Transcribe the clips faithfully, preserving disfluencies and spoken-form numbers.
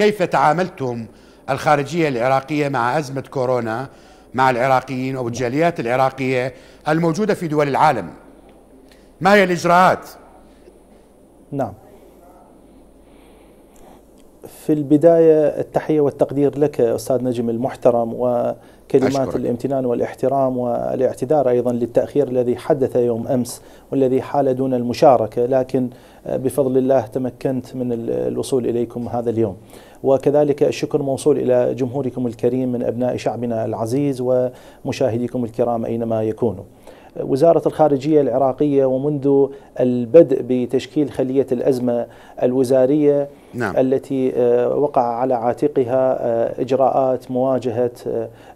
كيف تعاملتم الخارجية العراقية مع أزمة كورونا مع العراقيين أو الجاليات العراقية الموجودة في دول العالم؟ ما هي الإجراءات؟ نعم، في البداية التحية والتقدير لك أستاذ نجم المحترم، وكلمات أشكرك. الامتنان والاحترام والاعتذار أيضا للتأخير الذي حدث يوم أمس والذي حال دون المشاركة، لكن بفضل الله تمكنت من الوصول إليكم هذا اليوم، وكذلك الشكر موصول إلى جمهوركم الكريم من أبناء شعبنا العزيز ومشاهديكم الكرام أينما يكونوا. وزارة الخارجية العراقية ومنذ البدء بتشكيل خلية الأزمة الوزارية نعم. التي وقع على عاتقها إجراءات مواجهة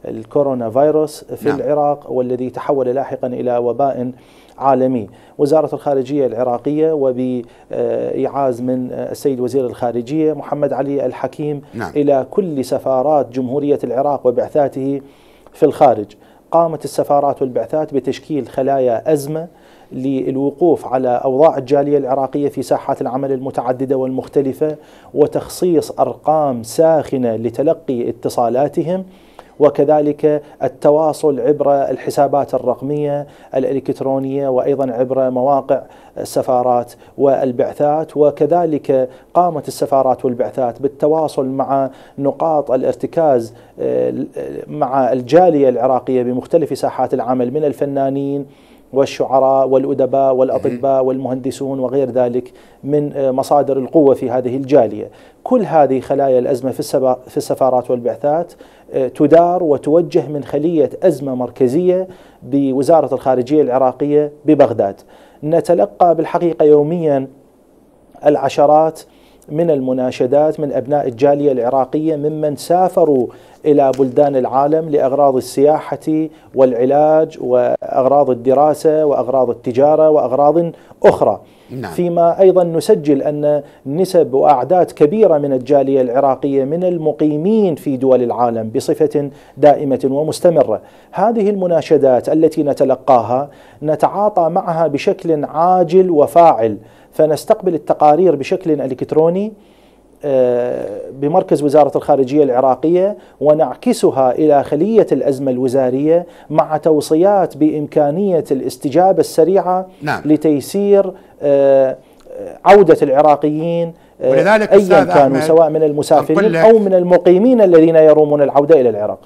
الكورونا فيروس في نعم. العراق، والذي تحول لاحقا إلى وباء عالمي. وزارة الخارجية العراقية وبإعاز من السيد وزير الخارجية محمد علي الحكيم نعم. إلى كل سفارات جمهورية العراق وبعثاته في الخارج، قامت السفارات والبعثات بتشكيل خلايا أزمة للوقوف على أوضاع الجالية العراقية في ساحات العمل المتعددة والمختلفة، وتخصيص أرقام ساخنة لتلقي اتصالاتهم، وكذلك التواصل عبر الحسابات الرقمية الإلكترونية وأيضا عبر مواقع السفارات والبعثات. وكذلك قامت السفارات والبعثات بالتواصل مع نقاط الارتكاز مع الجالية العراقية بمختلف ساحات العمل من الفنانين والشعراء والأدباء والأطباء والمهندسون وغير ذلك من مصادر القوة في هذه الجالية. كل هذه خلايا الأزمة في السفارات والبعثات تدار وتوجه من خلية أزمة مركزية بوزارة الخارجية العراقية ببغداد. نتلقى بالحقيقة يوميا العشرات من المناشدات من أبناء الجالية العراقية ممن سافروا إلى بلدان العالم لأغراض السياحة والعلاج وأغراض الدراسة وأغراض التجارة وأغراض أخرى نعم. فيما أيضا نسجل أن نسب وأعداد كبيرة من الجالية العراقية من المقيمين في دول العالم بصفة دائمة ومستمرة. هذه المناشدات التي نتلقاها نتعاطى معها بشكل عاجل وفاعل، فنستقبل التقارير بشكل إلكتروني بمركز وزارة الخارجية العراقية ونعكسها إلى خلية الأزمة الوزارية مع توصيات بإمكانية الاستجابة السريعة نعم. لتيسير عودة العراقيين أيا كانوا، سواء من المسافرين أو من المقيمين الذين يرومون العودة إلى العراق.